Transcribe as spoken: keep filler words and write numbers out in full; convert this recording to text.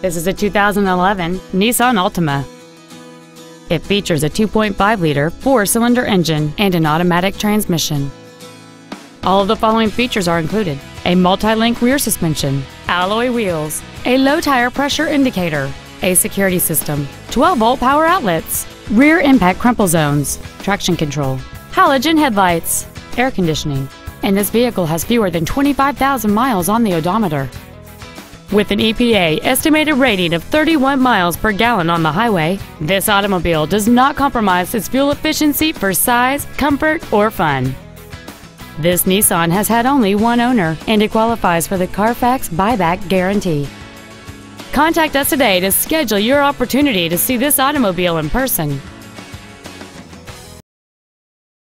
This is a two thousand eleven Nissan Altima. It features a two point five liter four-cylinder engine and an automatic transmission. All of the following features are included: a multi-link rear suspension, alloy wheels, a low tire pressure indicator, a security system, twelve volt power outlets, rear impact crumple zones, traction control, halogen headlights, air conditioning, and this vehicle has fewer than twenty-five thousand miles on the odometer. With an E P A estimated rating of thirty-one miles per gallon on the highway, this automobile does not compromise its fuel efficiency for size, comfort, or fun. This Nissan has had only one owner, and it qualifies for the Carfax buyback guarantee. Contact us today to schedule your opportunity to see this automobile in person.